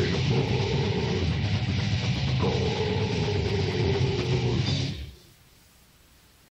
Singapore.